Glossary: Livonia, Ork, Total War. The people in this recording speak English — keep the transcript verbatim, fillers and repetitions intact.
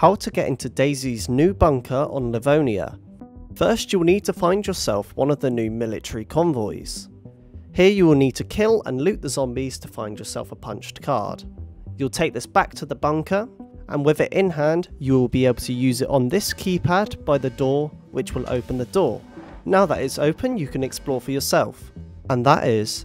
how to get into Daisy's new bunker on Livonia. First, you'll need to find yourself one of the new military convoys. Here you will need to kill and loot the zombies to find yourself a punched card. You'll take this back to the bunker, and with it in hand, you will be able to use it on this keypad by the door, which will open the door. Now that it's open, you can explore for yourself, and that is